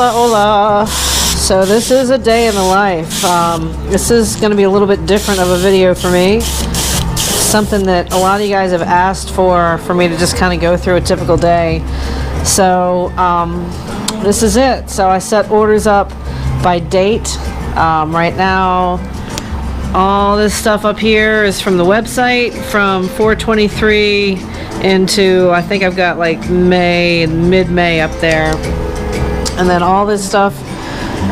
Hola, hola. So this is a day in the life. This is going to be a little bit different of a video for me. Something that a lot of you guys have asked for me to just kind of go through a typical day. So this is it. So I set orders up by date. Right now, all this stuff up here is from the website from 4/23 into, I think I've got like May and mid-May up there. And then all this stuff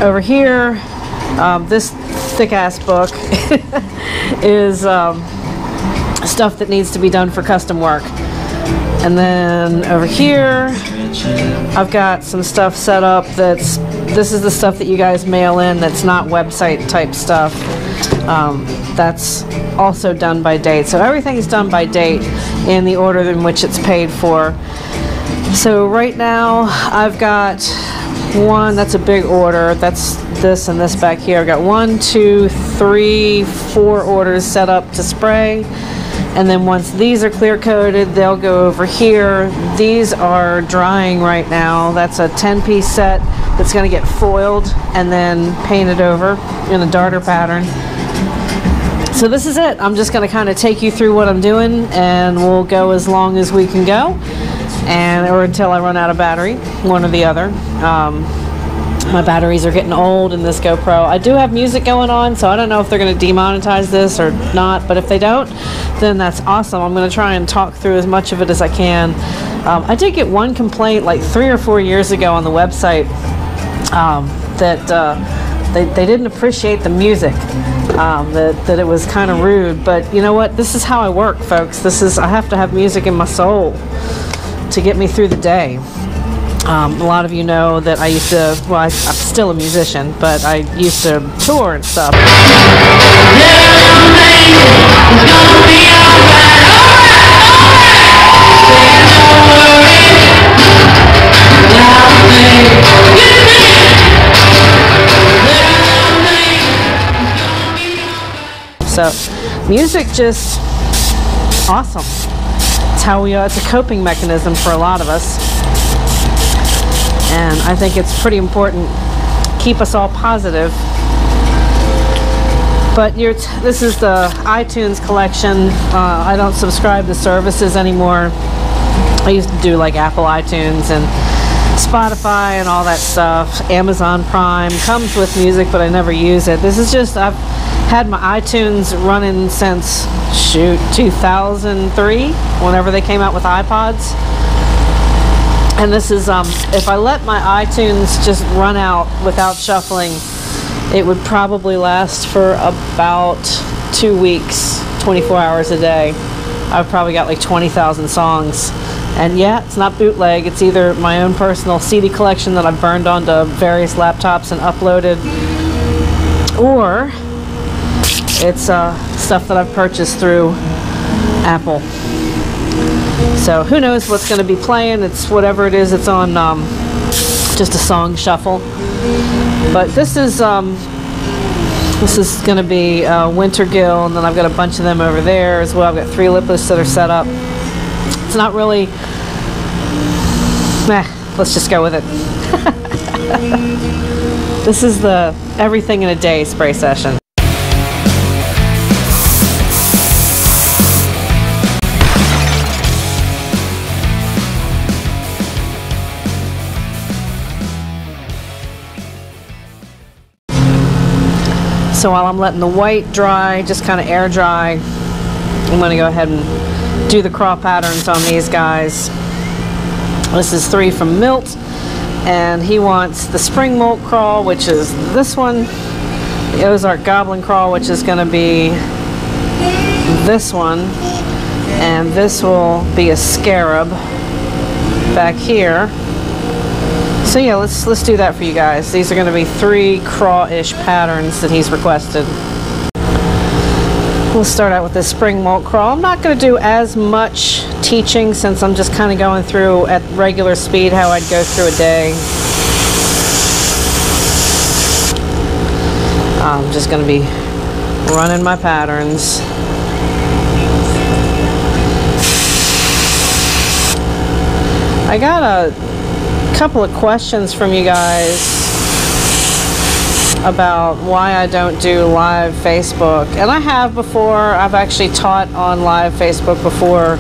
over here, this thick-ass book is stuff that needs to be done for custom work. And then over here, I've got some stuff set up that's, this is the stuff that you guys mail in that's not website type stuff. That's also done by date. So everything's done by date in the order in which it's paid for. So right now, I've got one, that's a big order, that's this and this back here. I've got 4 orders set up to spray, and then once these are clear coated, they'll go over here. These are drying right now. That's a 10-piece set that's going to get foiled and then painted over in a darter pattern. So this is it. I'm just going to kind of take you through what I'm doing, and we'll go as long as we can go, and or until I run out of battery, one or the other. My batteries are getting old in this GoPro. I do have music going on, so I don't know if they're going to demonetize this or not, but if they don't, then that's awesome. I'm going to try and talk through as much of it as I can. I did get one complaint like 3 or 4 years ago on the website that they didn't appreciate the music, that it was kind of rude, but you know what? This is how I work, folks. This is, I have to have music in my soul to get me through the day. A lot of you know that I used to, well, I'm still a musician, but I used to tour and stuff. So, music just awesome. It's how we are. It's a coping mechanism for a lot of us. And I think it's pretty important to keep us all positive. But this is the iTunes collection. I don't subscribe to services anymore. I used to do like Apple iTunes and Spotify and all that stuff. Amazon Prime comes with music, but I never use it. This is just, I've had my iTunes running since, shoot, 2003, whenever they came out with iPods. And this is, if I let my iTunes just run out without shuffling, it would probably last for about 2 weeks, 24 hours a day. I've probably got like 20,000 songs. And yeah, it's not bootleg. It's either my own personal CD collection that I've burned onto various laptops and uploaded, or it's stuff that I've purchased through Apple. So who knows what's going to be playing. It's whatever it is. It's on just a song shuffle. But this is going to be Wintergill, and then I've got a bunch of them over there as well. I've got 3 lip lists that are set up. It's not really... let's just go with it. This is the everything in a day spray session. So while I'm letting the white dry, just kind of air dry, I'm going to go ahead and do the craw patterns on these guys. This is 3 from Milt, and he wants the Spring Molt crawl, which is this one, the Ozark Goblin crawl, which is going to be this one, and this will be a scarab back here. So yeah, let's do that for you guys. These are going to be 3 craw-ish patterns that he's requested. We'll start out with this Spring Molt craw. I'm not going to do as much teaching since I'm just kind of going through at regular speed how I'd go through a day. I'm just going to be running my patterns. I got a couple of questions from you guys about why I don't do live Facebook, and I have before. I've actually taught on live Facebook before.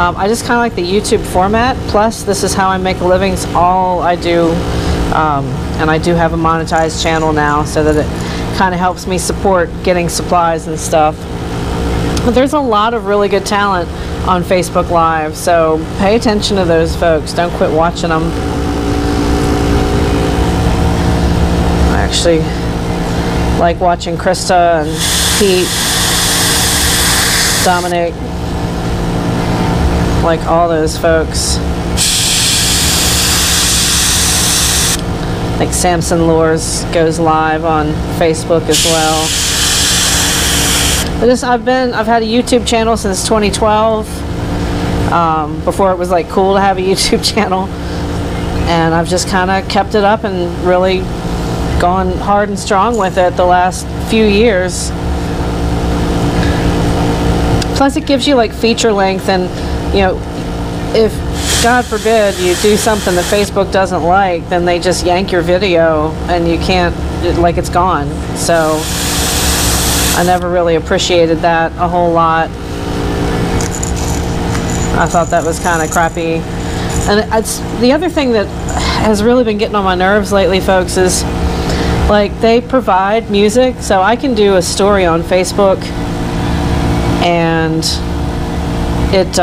I just kind of like the YouTube format, plus this is how I make a living. It's all I do, and I do have a monetized channel now, so that it kind of helps me support getting supplies and stuff. But there's a lot of really good talent on Facebook Live, so pay attention to those folks. Don't quit watching them. I actually like watching Krista and Pete, Dominic, like all those folks. Like Samson Lures goes live on Facebook as well. But just, I've had a YouTube channel since 2012, before it was like cool to have a YouTube channel, and I've just kind of kept it up and really gone hard and strong with it the last few years. Plus it gives you like feature length, and you know, if God forbid you do something that Facebook doesn't like, then they just yank your video and you can't, like, it's gone. So I never really appreciated that a whole lot. I thought that was kind of crappy. And it's the other thing that has really been getting on my nerves lately, folks, is like they provide music, so I can do a story on Facebook, and it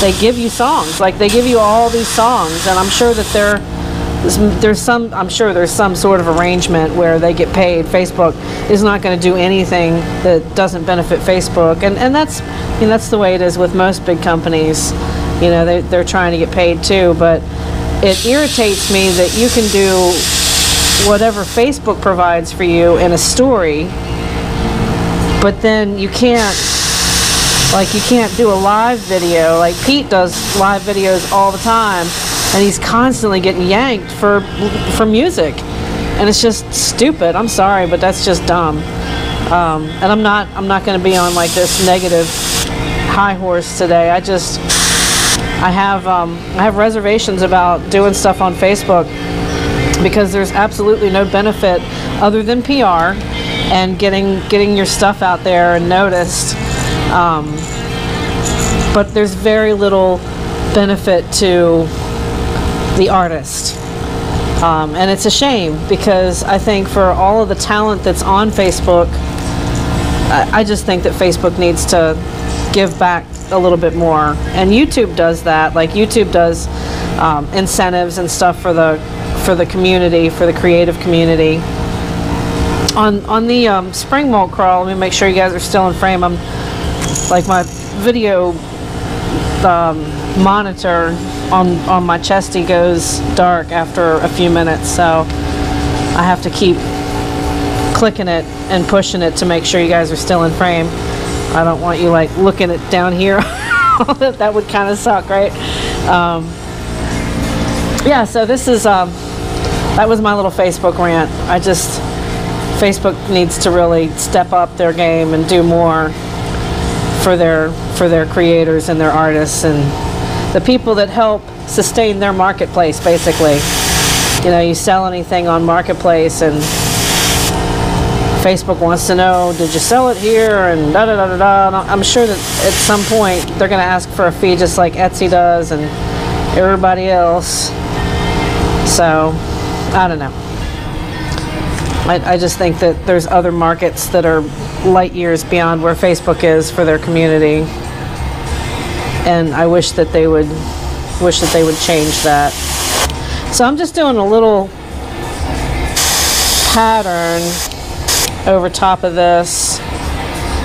they give you songs, like they give you all these songs, and I'm sure that they're there's some sort of arrangement where they get paid. Facebook is not going to do anything that doesn't benefit Facebook, and that's, you know, that's the way it is with most big companies. You know, they're trying to get paid too, but it irritates me that you can do whatever Facebook provides for you in a story, but then you can't, like, you can't do a live video. Like Pete does live videos all the time, and he's constantly getting yanked for music, and it's just stupid. I'm sorry, but that's just dumb. And I'm not going to be on like this negative high horse today. I have reservations about doing stuff on Facebook because there's absolutely no benefit other than PR and getting your stuff out there and noticed. But there's very little benefit to the artist, and it's a shame, because I think for all of the talent that's on Facebook, I just think that Facebook needs to give back a little bit more, and YouTube does that. Like YouTube does incentives and stuff for the community, for the creative community. On the spring molt crawl, let me make sure you guys are still in frame. I'm like, my video monitor on my chesty goes dark after a few minutes, so I have to keep clicking it and pushing it to make sure you guys are still in frame. I don't want you like looking it down here. That would kind of suck, right? Yeah, so this is that was my little Facebook rant. Facebook needs to really step up their game and do more for their creators and their artists and the people that help sustain their marketplace, basically. You know, you sell anything on marketplace and Facebook wants to know, did you sell it here, and da da da da da. I'm sure that at some point they're going to ask for a fee, just like Etsy does and everybody else. So I don't know. I just think that there's other markets that are light years beyond where Facebook is for their community. And I wish that they would change that. So I'm just doing a little pattern over top of this,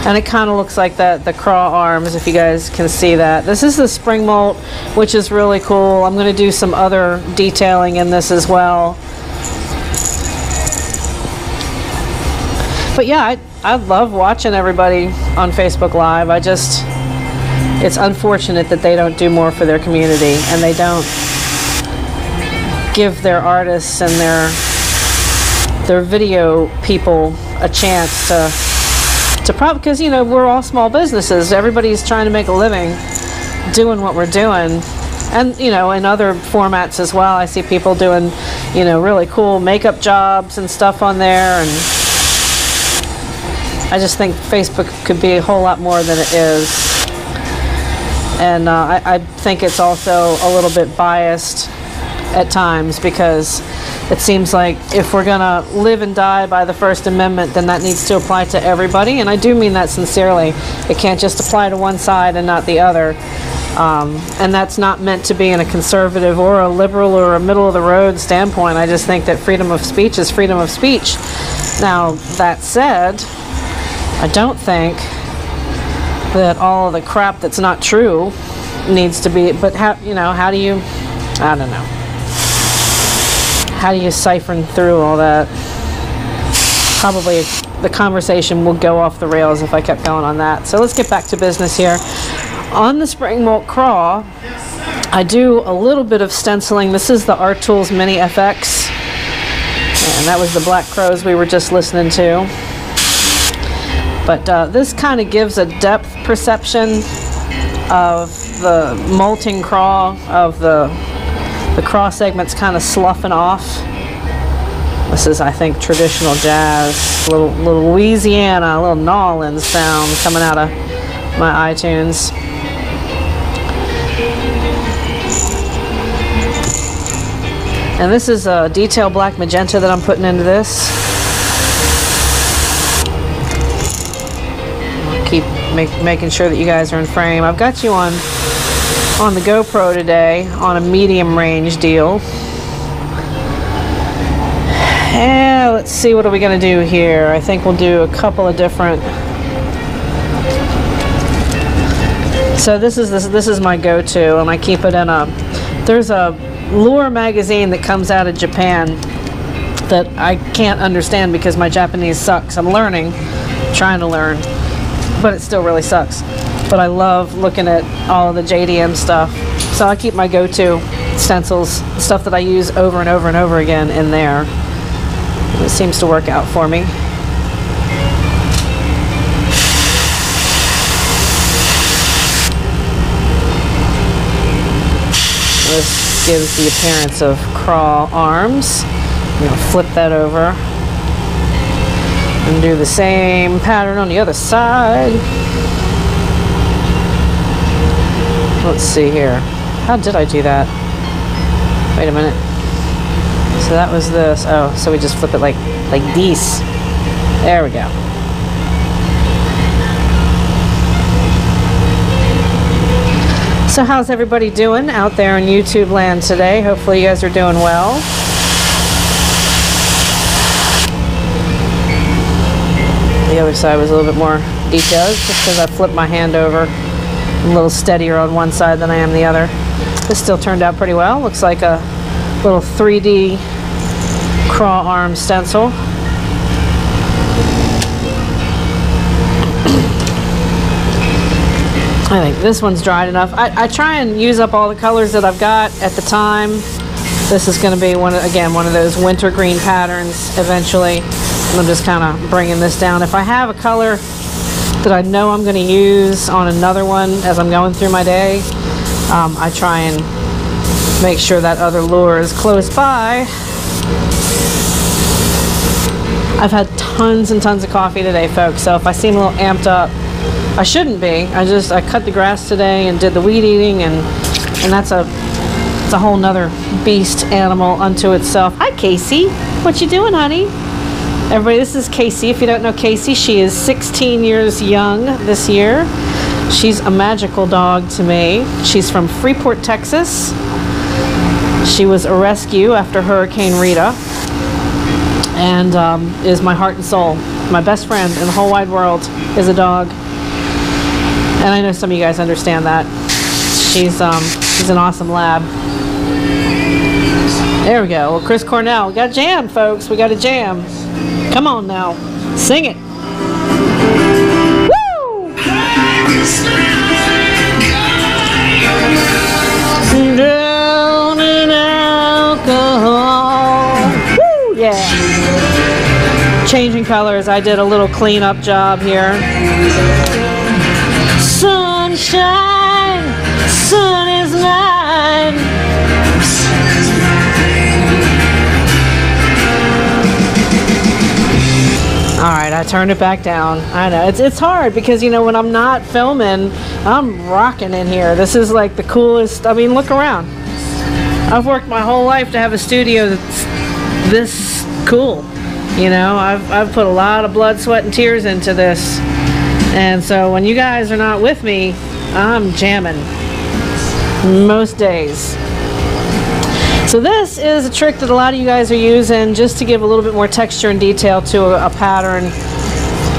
and it kind of looks like that, the craw arms, if you guys can see that. This is the spring molt, which is really cool. I'm going to do some other detailing in this as well. But yeah, I love watching everybody on Facebook Live. It's unfortunate that they don't do more for their community, and they don't give their artists and their video people a chance to probably, because, you know, we're all small businesses. Everybody's trying to make a living doing what we're doing, and, you know, in other formats as well. I see people doing you know, really cool makeup jobs and stuff on there. And I just think Facebook could be a whole lot more than it is. And I think it's also a little bit biased at times, because it seems like if we're gonna live and die by the First Amendment, then that needs to apply to everybody. And I do mean that sincerely. It can't just apply to one side and not the other. And that's not meant to be in a conservative or a liberal or a middle of the road standpoint. I just think that freedom of speech is freedom of speech. Now, that said, I don't think that all of the crap that's not true needs to be, but how, you know, how do you, I don't know. How do you siphon through all that? Probably the conversation will go off the rails if I kept going on that. So let's get back to business here. On the spring molt craw, I do a little bit of stenciling. This is the Art Tools Mini FX. And that was the Black Crowes we were just listening to. But this kind of gives a depth perception of the molting craw, of the craw segment's kind of sloughing off. This is, I think, traditional jazz, little Louisiana, a little New Orleans sound coming out of my iTunes. And this is a detail black magenta that I'm putting into this. I'll keep making sure that you guys are in frame. I've got you on the GoPro today on a medium range deal. And let's see, what are we going to do here? I think we'll do a couple of different. So this is my go-to, and I keep it in a, there's a lure magazine that comes out of Japan that I can't understand because my Japanese sucks. I'm learning, trying to learn, but it still really sucks. But I love looking at all of the JDM stuff. So I keep my go-to stencils, stuff that I use over and over and over again in there. It seems to work out for me. This gives the appearance of craw arms. I'm gonna flip that over and do the same pattern on the other side. Let's see here. How did I do that? Wait a minute. So that was this. Oh, so we just flip it like this. There we go. So how's everybody doing out there in YouTube land today? Hopefully you guys are doing well. The other side was a little bit more detailed just because I flipped my hand over. A little steadier on one side than I am the other. This still turned out pretty well. Looks like a little 3D craw arm stencil. I think this one's dried enough. I try and use up all the colors that I've got at the time. This is going to be one of those wintergreen patterns eventually. And I'm just kind of bringing this down. If I have a color that I know I'm going to use on another one as I'm going through my day, I try and make sure that other lure is close by. I've had tons and tons of coffee today, folks, so if I seem a little amped up, I shouldn't be. I cut the grass today and did the weed eating, and it's a whole nother beast animal unto itself. Hi, Casey. What you doing, honey? Everybody, this is Casey. If you don't know Casey, she is 16 years young this year. She's a magical dog to me. She's from Freeport, Texas. She was a rescue after Hurricane Rita, and is my heart and soul. My best friend in the whole wide world is a dog, and I know some of you guys understand that. She's an awesome lab. There we go. Well, Chris Cornell, we got a jam, folks. We got a jam. Come on now, sing it. Woo! Drown in alcohol. Woo, yeah. Changing colors, I did a little cleanup job here. Sunshine, sun is mine. right, I turned it back down. I know, it's hard because, you know, when I'm not filming, I'm rocking in here. This is like the coolest. I mean, look around. I've worked my whole life to have a studio that's this cool. You know, I've put a lot of blood, sweat, and tears into this. And so when you guys are not with me, I'm jamming most days. So this is a trick that a lot of you guys are using just to give a little bit more texture and detail to a pattern.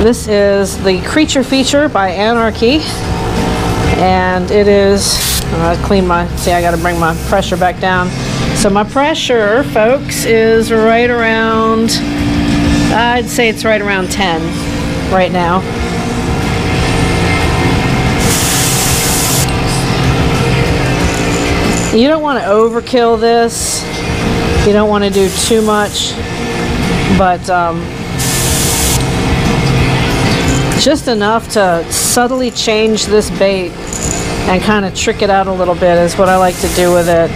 This is the Creature Feature by Anarchy. And it is, see, I gotta bring my pressure back down. So my pressure, folks, is right around, I'd say it's right around 10 right now. You don't want to overkill this. You don't want to do too much, but just enough to subtly change this bait and kind of trick it out a little bit is what I like to do with it.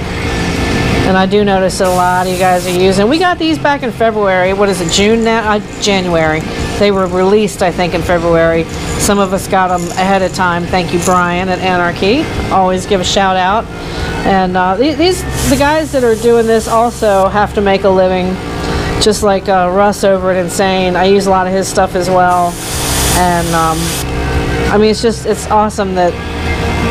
And I do notice that a lot of you guys are using. We got these back in February. What is it, June now? January. They were released, I think, in February. Some of us got them ahead of time. Thank you, Brian at Anarchy. Always give a shout out. And the guys that are doing this also have to make a living, just like Russ over at Insane. I use a lot of his stuff as well. And I mean, it's awesome that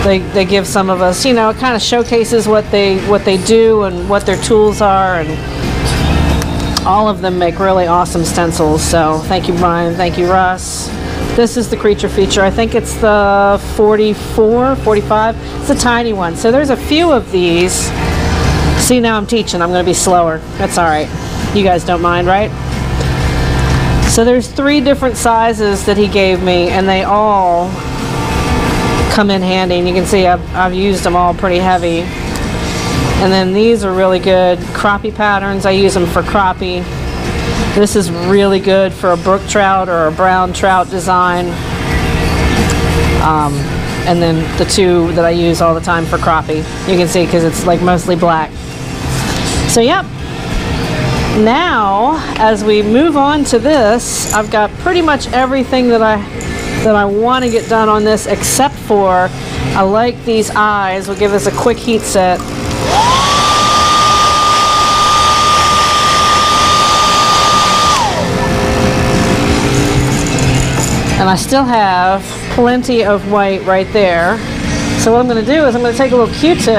they give some of us, you know, it kind of showcases what they do and what their tools are, and all of them make really awesome stencils. So thank you, Brian. Thank you, Russ. This is the Creature Feature. I think it's the 44, 45. It's a tiny one. So there's a few of these. See, now I'm teaching. I'm going to be slower. That's all right. You guys don't mind, right? So there's 3 different sizes that he gave me, and they all come in handy. And you can see I've used them all pretty heavy. And then these are really good crappie patterns. I use them for crappie. This is really good for a brook trout or a brown trout design. And then the 2 that I use all the time for crappie. You can see because it's like mostly black. So yep. Now, as we move on to this, I've got pretty much everything that I want to get done on this, except for I like these eyes. We'll give us a quick heat set. And I still have plenty of white right there. So what I'm going to do is I'm going to take a little Q-tip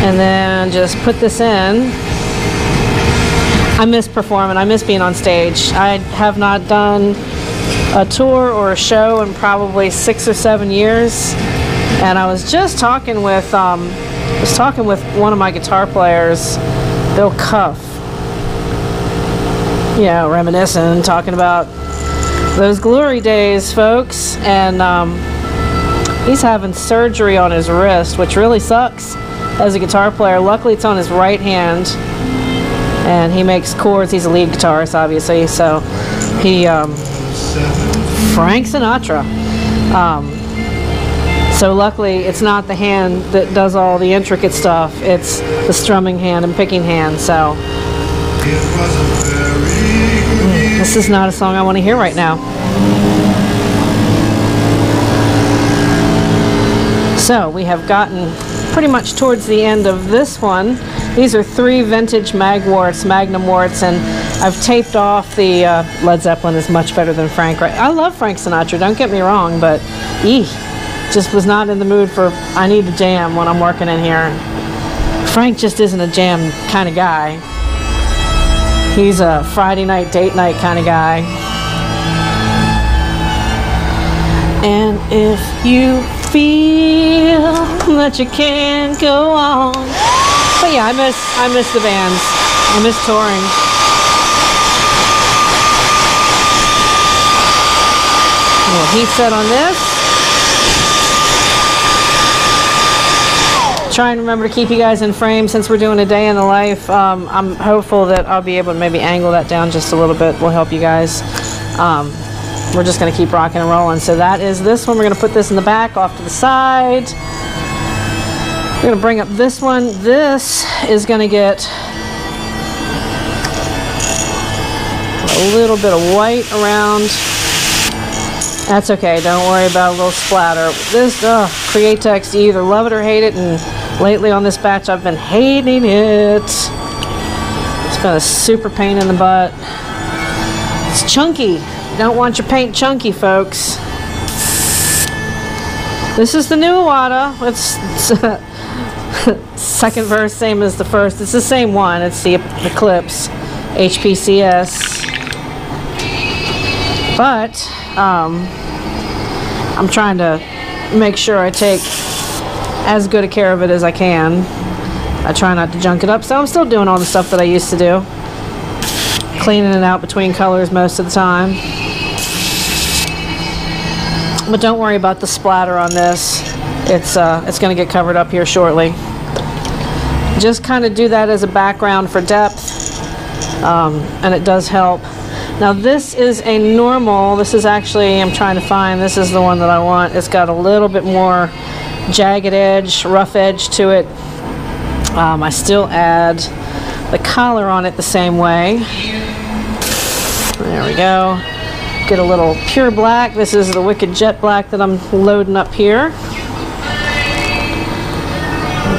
and then just put this in. I miss performing. I miss being on stage. I have not done a tour or a show in probably 6 or 7 years. And I was just talking with one of my guitar players, Bill Cuff. You know, reminiscing, talking about those glory days, folks. And he's having surgery on his wrist, which really sucks as a guitar player. Luckily, it's on his right hand, and he makes chords. He's a lead guitarist, obviously. So he, Frank Sinatra. So luckily, it's not the hand that does all the intricate stuff. It's the strumming hand and picking hand. So. This is not a song I want to hear right now. So we have gotten pretty much towards the end of this one. These are 3 vintage Magwarts, Magnum-Warts, and I've taped off the Led Zeppelin is much better than Frank. Right? I love Frank Sinatra, don't get me wrong, but just was not in the mood for, I need to jam when I'm working in here. Frank just isn't a jam kind of guy. He's a Friday night, date night kind of guy. And if you feel that you can't go on. But yeah, I miss the bands. I miss touring. A little heat set on this. Try and remember to keep you guys in frame since we're doing a day in the life. I'm hopeful that I'll be able to maybe angle that down just a little bit. We'll help you guys. We're just going to keep rocking and rolling. So that is this one. We're going to put this in the back, off to the side. We're going to bring up this one. This is going to get a little bit of white around. That's okay, don't worry about a little splatter. This Createx, you either love it or hate it, and lately on this batch I've been hating it. It's been a super pain in the butt. It's chunky. You don't want your paint chunky, folks. This is the new Iwata. It's second verse, same as the first. It's the same one. It's the Eclipse HPCS. But I'm trying to make sure I take as good a care of it as I can. I try not to junk it up, so I'm still doing all the stuff that I used to do. Cleaning it out between colors most of the time. But don't worry about the splatter on this. It's going to get covered up here shortly. Just kind of do that as a background for depth, and it does help. Now this is a normal, this is actually, I'm trying to find, this is the one that I want. It's got a little bit more jagged edge, rough edge to it. I still add the collar on it the same way. There we go. Get a little pure black. This is the Wicked Jet Black that I'm loading up here.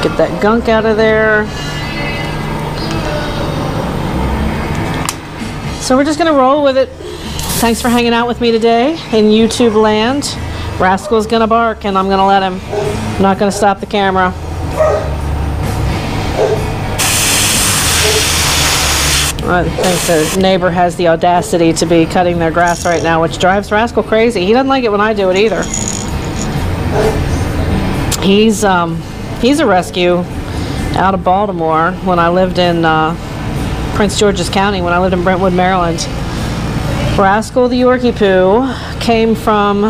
Get that gunk out of there. So we're just going to roll with it. Thanks for hanging out with me today in YouTube land. Rascal's going to bark and I'm going to let him. I'm not going to stop the camera. I think the neighbor has the audacity to be cutting their grass right now, which drives Rascal crazy. He doesn't like it when I do it either. He's a rescue out of Baltimore when I lived in Prince George's County, when I lived in Brentwood, Maryland. Rascal the Yorkie Poo came from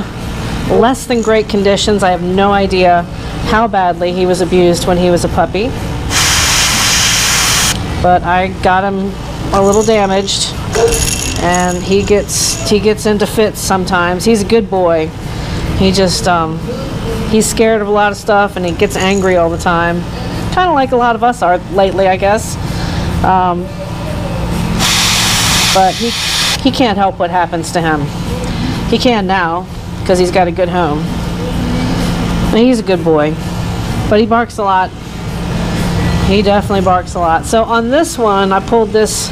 less than great conditions. I have no idea how badly he was abused when he was a puppy. But I got him a little damaged, and he gets into fits sometimes. He's a good boy. He just he's scared of a lot of stuff, and he gets angry all the time, kind of like a lot of us are lately, I guess. But he can't help what happens to him. He can now because he's got a good home, and he's a good boy, but he barks a lot. He definitely barks a lot. So on this one, I pulled this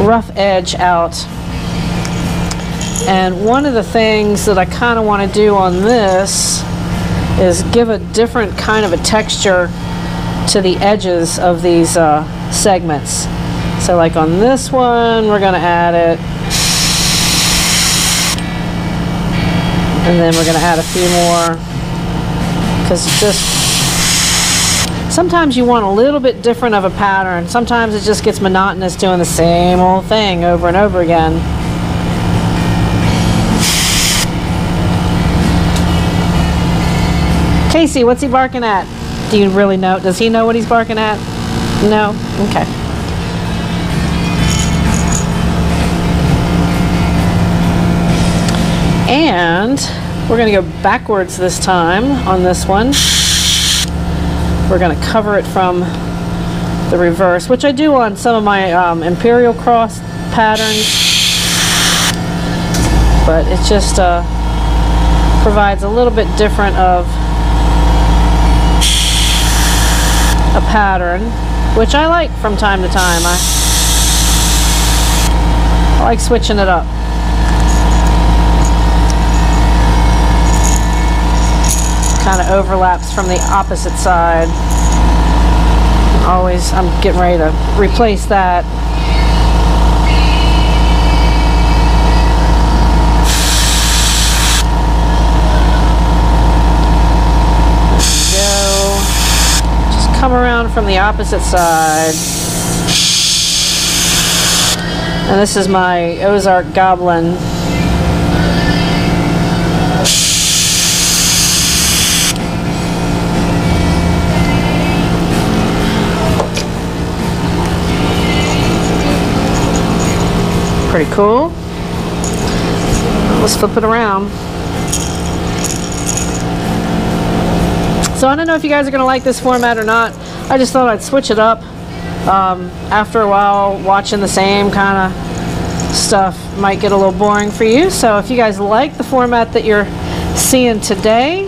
rough edge out. And one of the things that I kind of want to do on this is give a different kind of a texture to the edges of these segments. So like on this one, we're going to add it. And then we're going to add a few more. Because just... sometimes you want a little bit different of a pattern. Sometimes it just gets monotonous doing the same old thing over and over again. Casey, what's he barking at? Do you really know? Does he know what he's barking at? No? Okay. And we're going to go backwards this time on this one. We're going to cover it from the reverse, which I do on some of my Imperial Cross patterns, but it just provides a little bit different of a pattern, which I like from time to time. I like switching it up. Kind of overlaps from the opposite side. Always, I'm getting ready to replace that. There we go. Just come around from the opposite side. And this is my Ozark Goblin. Pretty cool. Let's flip it around. So I don't know if you guys are going to like this format or not. I just thought I'd switch it up. After a while watching the same kind of stuff might get a little boring for you. So if you guys like the format that you're seeing today,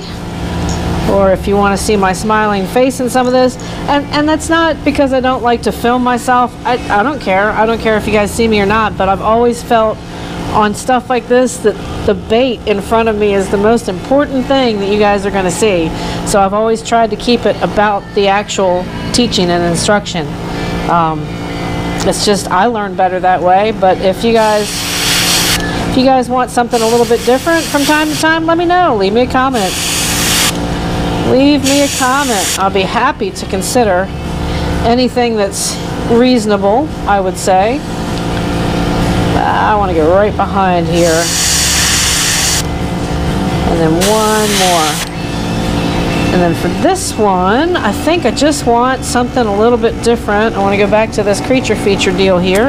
or if you want to see my smiling face in some of this, and that's not because I don't like to film myself. I don't care. I don't care if you guys see me or not, but I've always felt on stuff like this that the bait in front of me is the most important thing that you guys are going to see. So I've always tried to keep it about the actual teaching and instruction. It's just I learn better that way, but if you guys want something a little bit different from time to time, let me know. Leave me a comment. Leave me a comment. I'll be happy to consider anything that's reasonable, I would say. I want to get right behind here. And then one more. And then for this one, I think I just want something a little bit different. I want to go back to this creature feature deal here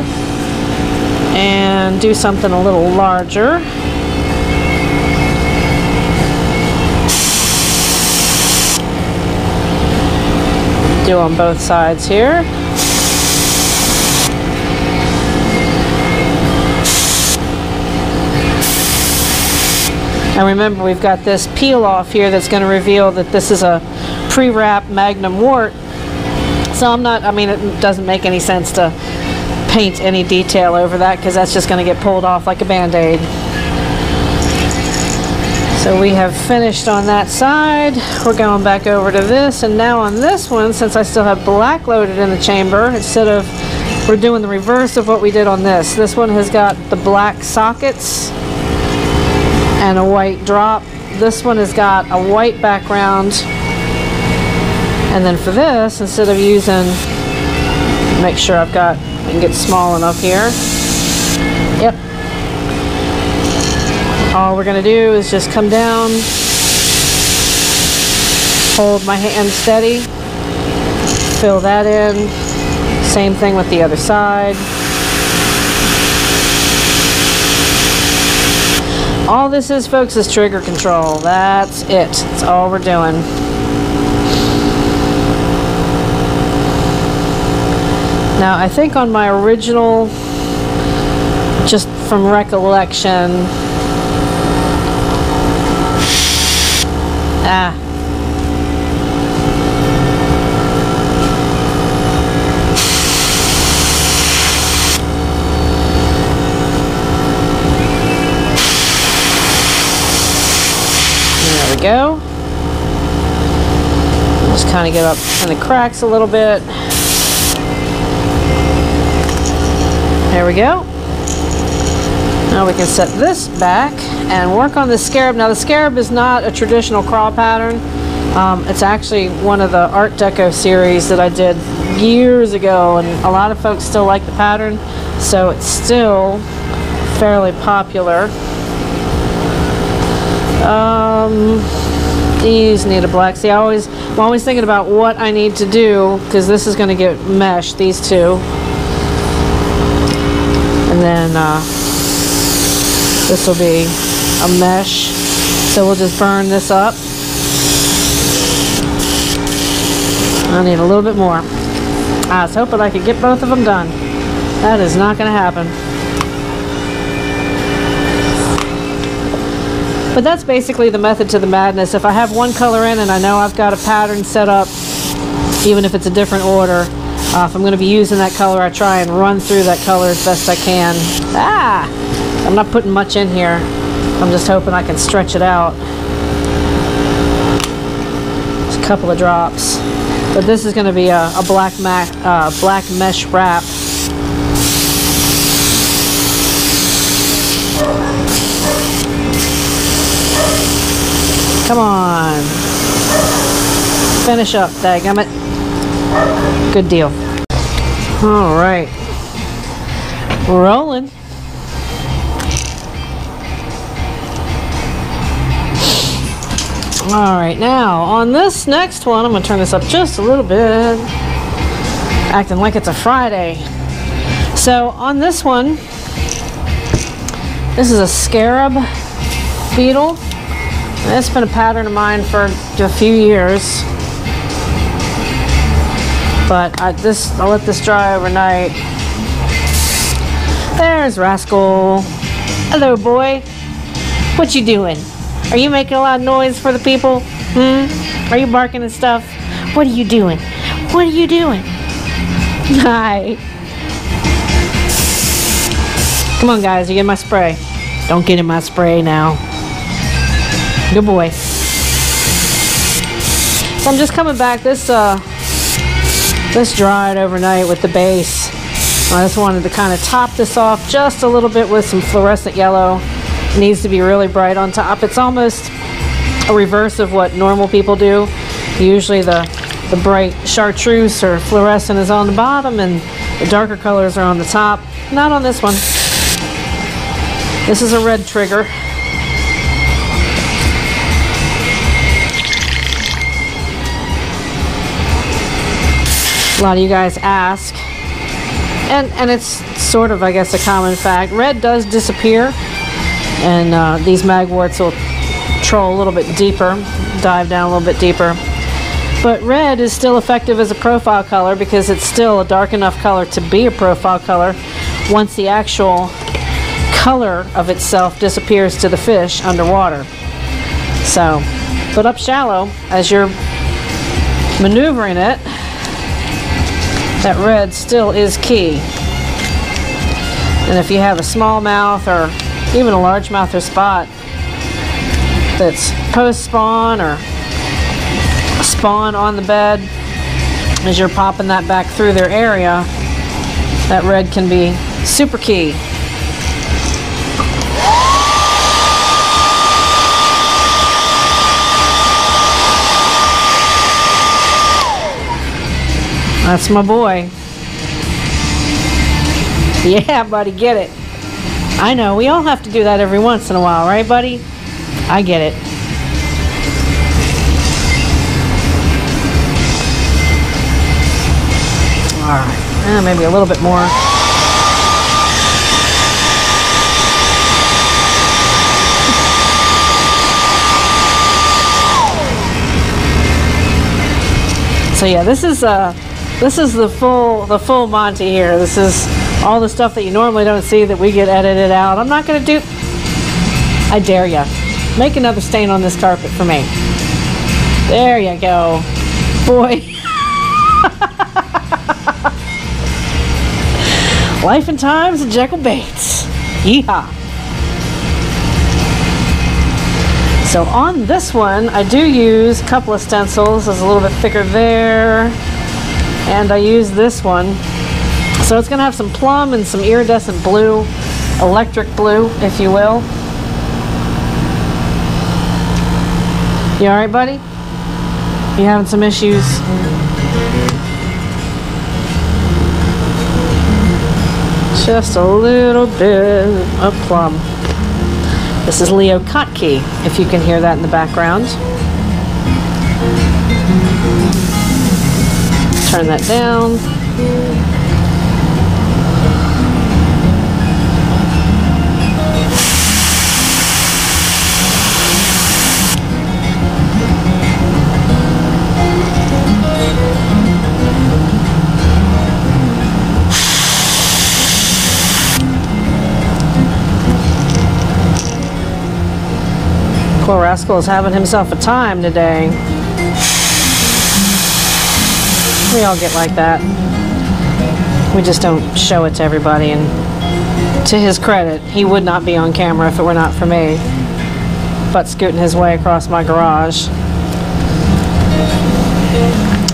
and do something a little larger. Do on both sides here. And remember, we've got this peel off here that's going to reveal that this is a pre-wrap Magnum-Wart. So I'm not, I mean, it doesn't make any sense to paint any detail over that because that's just going to get pulled off like a Band-Aid. So we have finished on that side. We're going back over to this, and now on this one, since I still have black loaded in the chamber, instead of, we're doing the reverse of what we did on this. This one has got the black sockets and a white drop. This one has got a white background. And then for this, instead of using, make sure I've got, I can get small enough here. Yep. All we're going to do is just come down, hold my hand steady, fill that in. Same thing with the other side. All this is, folks, is trigger control. That's it. That's all we're doing. Now, I think on my original, just from recollection, there we go. Just kind of get up in the cracks a little bit. There we go. Now we can set this back and work on the scarab. Now the scarab is not a traditional crawl pattern. It's actually one of the Art Deco series that I did years ago, and a lot of folks still like the pattern, so it's still fairly popular. These need a black. See, I'm always thinking about what I need to do, because this is going to get meshed, these two. And then this will be a mesh, so we'll just burn this up. I need a little bit more. I was hoping I could get both of them done. That is not going to happen. But that's basically the method to the madness. If I have one color in and I know I've got a pattern set up, even if it's a different order, if I'm going to be using that color, I try and run through that color as best I can. I'm not putting much in here. I'm just hoping I can stretch it out. Just a couple of drops. But this is going to be a black mesh wrap. Come on. Finish up, dadgummit. Good deal. All right. We're rolling. All right, now on this next one, I'm going to turn this up just a little bit. Acting like it's a Friday. So on this one, this is a scarab beetle. That's been a pattern of mine for a few years, but I'll let this dry overnight. There There's Rascal. Hello, boy. What you doing? Are you making a lot of noise for the people? Hmm? Are you barking and stuff? What are you doing? What are you doing? Hi. Come on, guys. You get my spray. Don't get in my spray now. Good boy. So I'm just coming back. This dried overnight with the base. I just wanted to kind of top this off just a little bit with some fluorescent yellow. It needs to be really bright on top. It's almost a reverse of what normal people do. Usually the bright chartreuse or fluorescent is on the bottom and the darker colors are on the top. Not on this one. This is a red trigger. A lot of you guys ask, and it's sort of, I guess, a common fact. Red does disappear, and these Magwarts will troll a little bit deeper, dive down a little bit deeper. But red is still effective as a profile color because it's still a dark enough color to be a profile color once the actual color of itself disappears to the fish underwater. So, but up shallow, as you're maneuvering it, that red still is key. And if you have a small mouth or even a large mouth or spot that's post-spawn or spawn on the bed, as you're popping that back through their area, that red can be super key. That's my boy. Yeah, buddy, get it. I know, we all have to do that every once in a while, right, buddy? I get it. All right, maybe a little bit more. So yeah, this is the full Monty here. This is all the stuff that you normally don't see that we get edited out. I'm not gonna do. I dare ya. Make another stain on this carpet for me. There you go, boy. Life and Times of Jekyll Bates. Yeehaw. So on this one, I do use a couple of stencils. There's a little bit thicker there. And I use this one. So it's going to have some plum and some iridescent blue, electric blue, if you will. You alright, buddy? You having some issues? Just a little bit of plum. This is Leo Kottke, if you can hear that in the background. Turn that down. Poor Rascal is having himself a time today. We all get like that. We just don't show it to everybody, and to his credit, he would not be on camera if it were not for me. But scooting his way across my garage.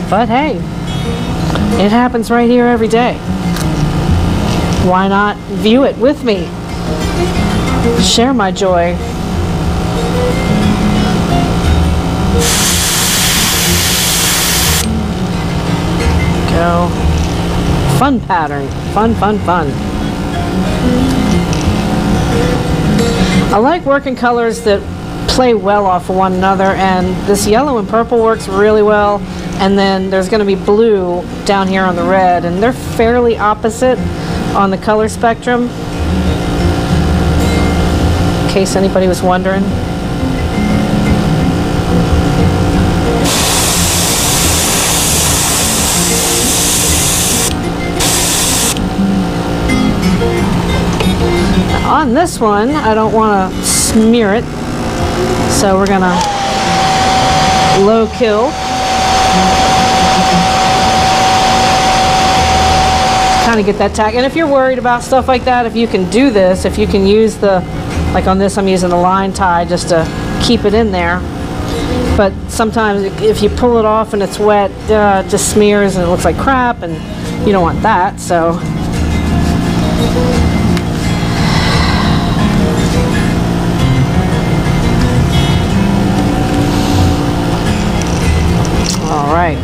But hey, it happens right here every day. Why not view it with me? Share my joy. Go. Fun pattern. Fun. I like working colors that play well off of one another, and this yellow and purple works really well, and then there's going to be blue down here on the red, and they're fairly opposite on the color spectrum, in case anybody was wondering. On this one, I don't want to smear it, so we're gonna low kill. Kind of get that tack. And if you're worried about stuff like that, if you can do this, if you can use the, like on this I'm using the line tie just to keep it in there. But sometimes if you pull it off and it's wet, it just smears and it looks like crap, and you don't want that, so. All right,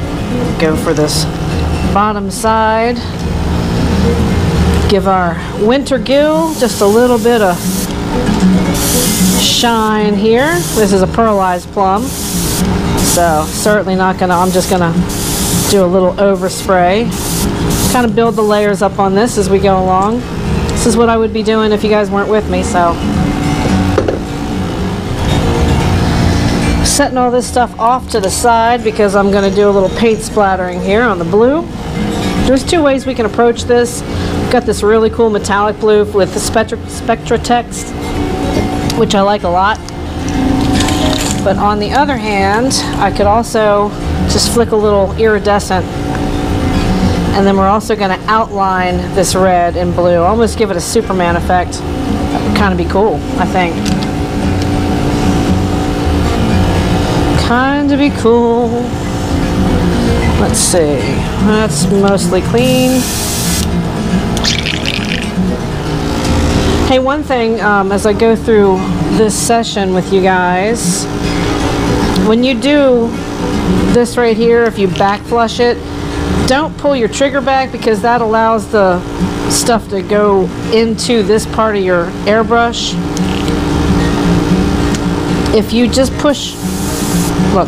go for this bottom side. Give our Wintergill just a little bit of shine here. This is a pearlized plum, so certainly not gonna, I'm just gonna do a little overspray. Kind of build the layers up on this as we go along. This is what I would be doing if you guys weren't with me, so. Setting all this stuff off to the side because I'm gonna do a little paint splattering here on the blue. There's two ways we can approach this. We've got this really cool metallic blue with the SpectraText, which I like a lot. But on the other hand, I could also just flick a little iridescent. And then we're also going to outline this red and blue. Almost give it a Superman effect. That would kind of be cool, I think. Kind of be cool. Let's see. That's mostly clean. Hey, one thing as I go through this session with you guys, when you do this right here, if you back flush it, don't pull your trigger back because that allows the stuff to go into this part of your airbrush. If you just push, look,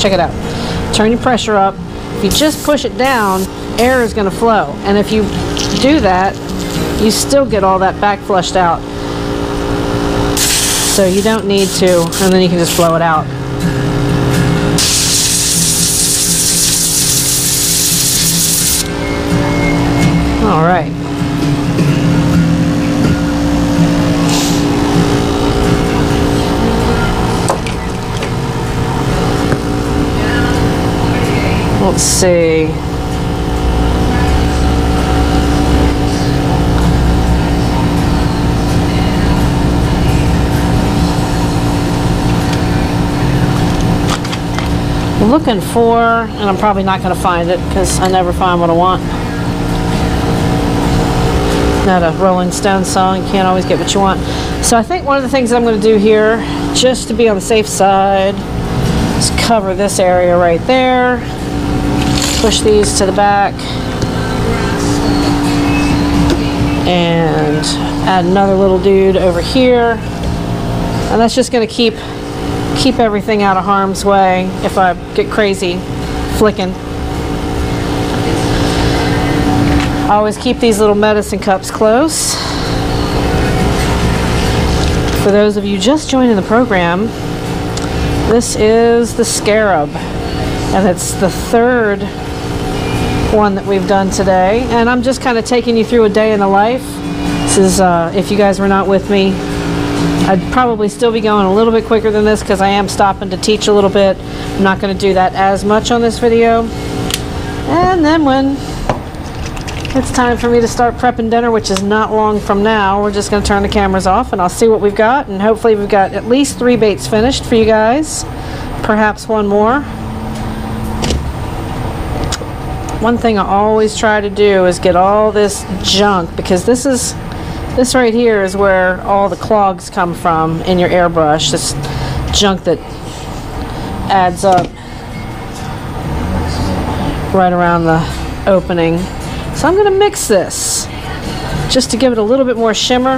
check it out. Turn your pressure up. If you just push it down, air is going to flow. And if you do that, you still get all that back flushed out. So you don't need to, and then you can just blow it out. All right. Let's see. Looking for, and I'm probably not going to find it because I never find what I want. Not a Rolling Stones song, you can't always get what you want. So I think one of the things that I'm going to do here, just to be on the safe side, is cover this area right there, push these to the back, and add another little dude over here. And that's just going to keep everything out of harm's way if I get crazy flicking. I always keep these little medicine cups close. For those of you just joining the program, this is the scarab, and it's the third one that we've done today. And I'm just kind of taking you through a day in the life. This is, if you guys were not with me, I'd probably still be going a little bit quicker than this because I am stopping to teach a little bit. I'm not going to do that as much on this video. And then when it's time for me to start prepping dinner, which is not long from now. We're just going to turn the cameras off and I'll see what we've got, and hopefully we've got at least 3 baits finished for you guys. Perhaps one more. One thing I always try to do is get all this junk, because this right here is where all the clogs come from in your airbrush. This junk that adds up right around the opening. So I'm going to mix this just to give it a little bit more shimmer.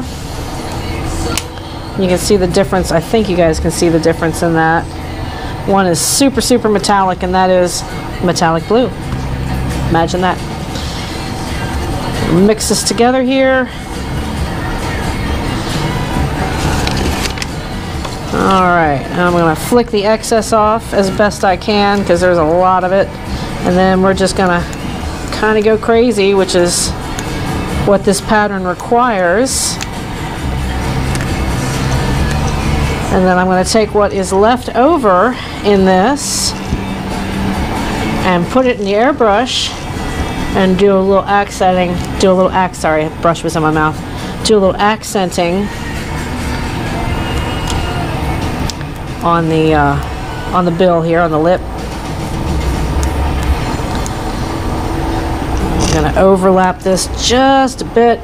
You can see the difference. I think you guys can see the difference in that. One is super, super metallic, and that is metallic blue. Imagine that. Mix this together here. All right. I'm going to flick the excess off as best I can because there's a lot of it. And then we're just going to kind of go crazy, which is what this pattern requires. And then I'm going to take what is left over in this and put it in the airbrush and do a little accenting, sorry, brush was in my mouth, do a little accenting on the bill here, on the lip. I'm going to overlap this just a bit.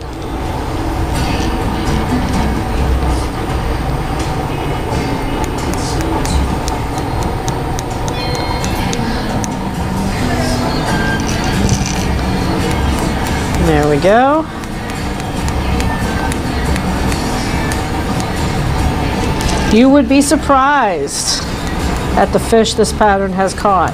There we go. You would be surprised at the fish this pattern has caught.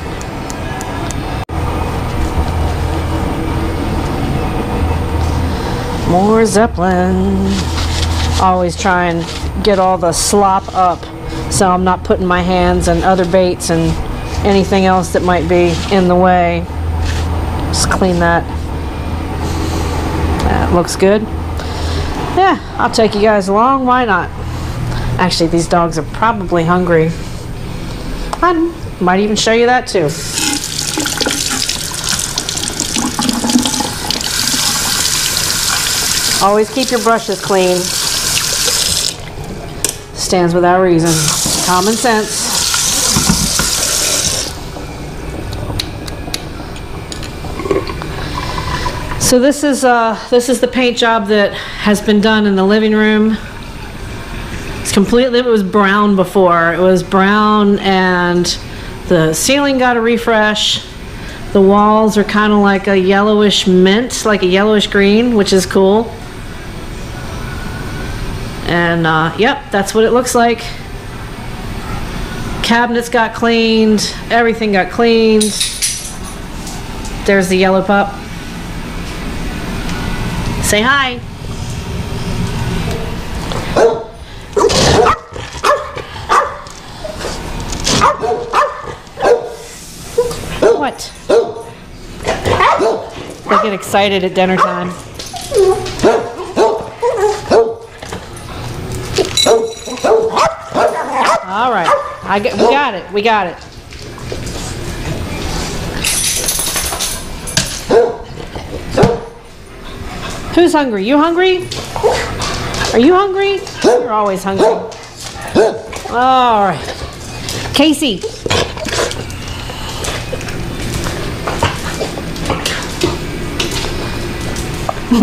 More Zeppelin. Always try and get all the slop up so I'm not putting my hands and other baits and anything else that might be in the way. Just clean that. That looks good. Yeah, I'll take you guys along. Why not? Actually, these dogs are probably hungry. I might even show you that too. Always keep your brushes clean. Stands without reason. Common sense. So this is the paint job that has been done in the living room. It's completely, it was brown before. It was brown and the ceiling got a refresh. The walls are kind of like a yellowish mint, like a yellowish green, which is cool. And yep, that's what it looks like. Cabinets got cleaned, everything got cleaned. There's the yellow pup. Say hi. What? They get excited at dinner time. All right, we got it. We got it. Who's hungry? You hungry? Are you hungry? You're always hungry. All right. Casey.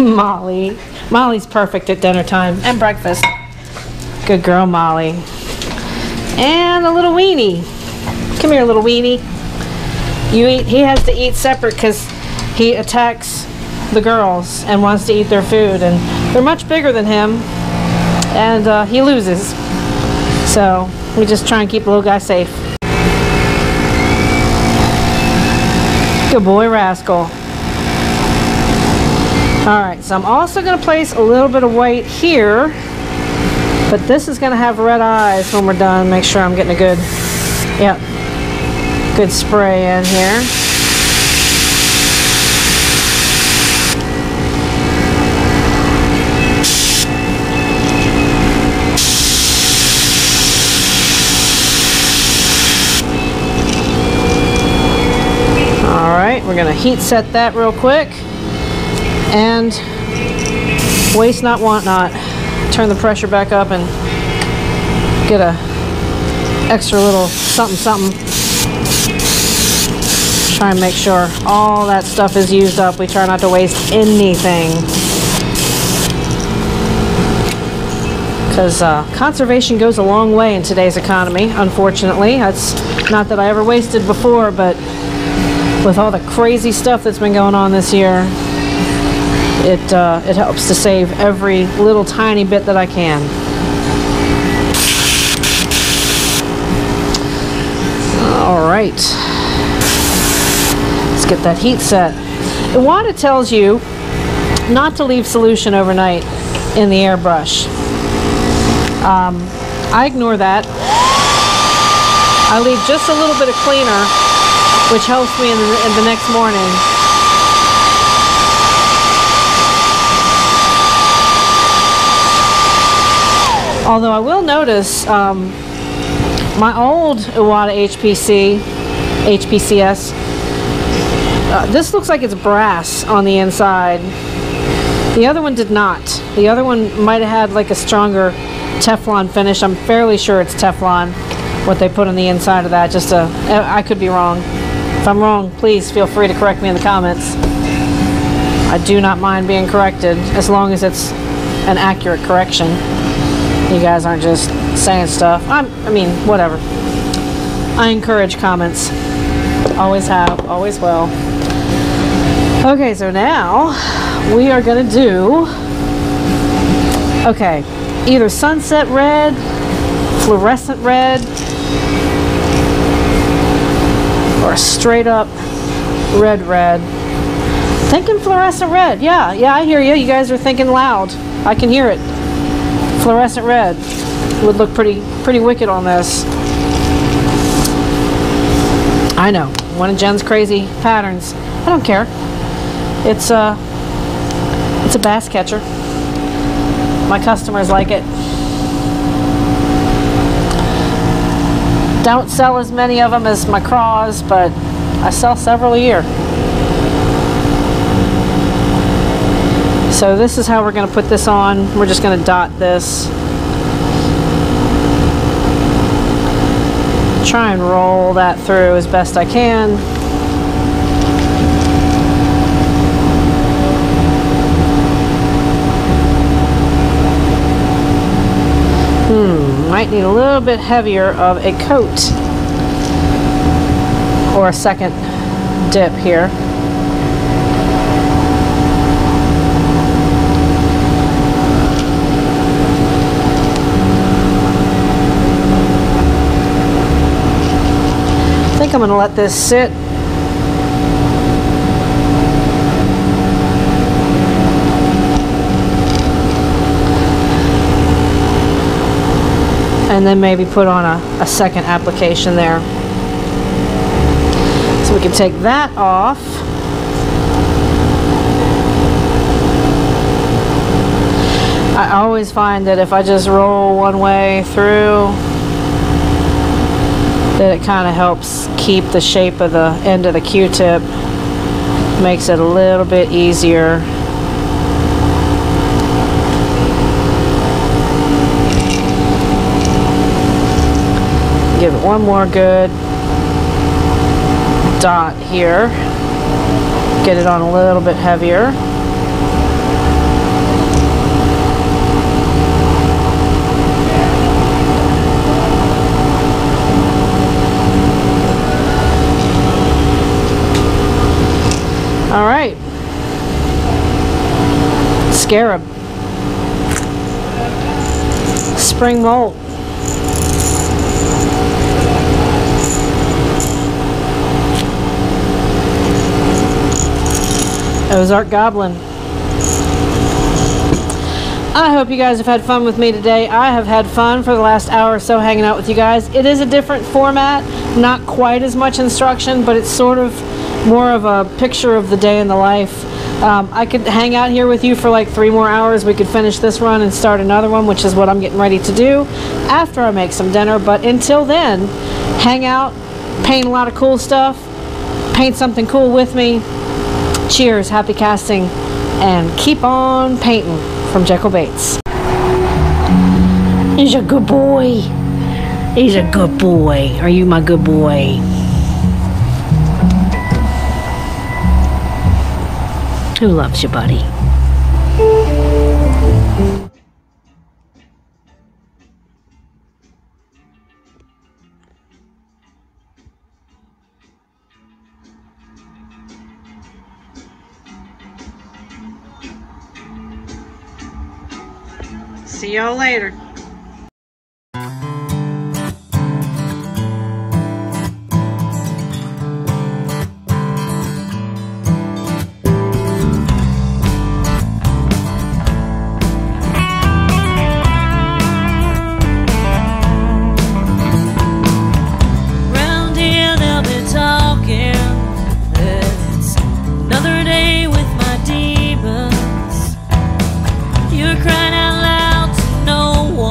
Molly. Molly's perfect at dinner time and breakfast. Good girl, Molly. And a little weenie. Come here, little weenie. You eat. He has to eat separate because he attacks the girls and wants to eat their food, and they're much bigger than him, and he loses, so we just try and keep the little guy safe. Good boy, Rascal. Alright, so I'm also going to place a little bit of white here, but this is going to have red eyes when we're done. Make sure I'm getting a good, yep, good spray in here. We're going to heat set that real quick, and waste not, want not. Turn the pressure back up and get a extra little something something. Try and make sure all that stuff is used up. We try not to waste anything, because conservation goes a long way in today's economy, unfortunately. That's not that I ever wasted before, but with all the crazy stuff that's been going on this year, it helps to save every little tiny bit that I can. All right, let's get that heat set. Iwata tells you not to leave solution overnight in the airbrush. I ignore that. I leave just a little bit of cleaner, which helps me in the next morning. Although I will notice my old Iwata HPCS, this looks like it's brass on the inside. The other one did not. The other one might have had like a stronger Teflon finish. I'm fairly sure it's Teflon, what they put on the inside of that. Just I could be wrong. If I'm wrong, please feel free to correct me in the comments. I do not mind being corrected, as long as it's an accurate correction. You guys aren't just saying stuff. I mean, whatever. I encourage comments. Always have, always will. Okay, so now we are gonna do, okay, either sunset red, fluorescent red, or straight up red. Thinking fluorescent red. Yeah, I hear you. You guys are thinking loud. I can hear it. Fluorescent red would look pretty wicked on this. I know, one of Jen's crazy patterns. I don't care. It's a bass catcher. My customers like it. Don't sell as many of them as my craws, but I sell several a year. So this is how we're going to put this on. We're just going to dot this. Try and roll that through as best I can. Might need a little bit heavier of a coat or a second dip here. I think I'm going to let this sit. And then maybe put on a second application there. So we can take that off. I always find that if I just roll one way through, that it kind of helps keep the shape of the end of the Q-tip. Makes it a little bit easier. Give it one more good dot here. Get it on a little bit heavier. All right, scarab, spring molt. Ozark Goblin. I hope you guys have had fun with me today. I have had fun for the last hour or so hanging out with you guys. It is a different format, not quite as much instruction, but it's sort of more of a picture of the day in the life. I could hang out here with you for like 3 more hours. We could finish this run and start another one, which is what I'm getting ready to do after I make some dinner. But until then, hang out, paint a lot of cool stuff, paint something cool with me. Cheers, happy casting, and keep on painting from Jekyll Bates. He's a good boy. He's a good boy. Are you my good boy? Who loves you, buddy? See y'all later. Crying out loud to no one.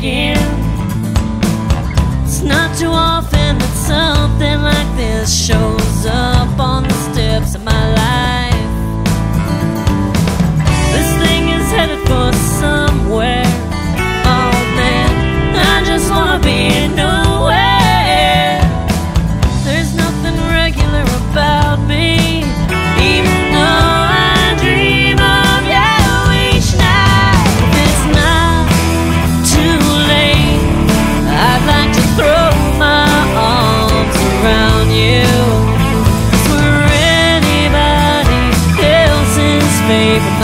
again. It's not too often that something like this shows up on the steps of my life. This thing is headed for somewhere. Oh man, I just wanna be nowhere. There's nothing regular about me, even though I dream of you each night. If it's not too late, I'd like to throw my arms around you, 'cause we're anybody else's favorite.